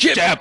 Jab!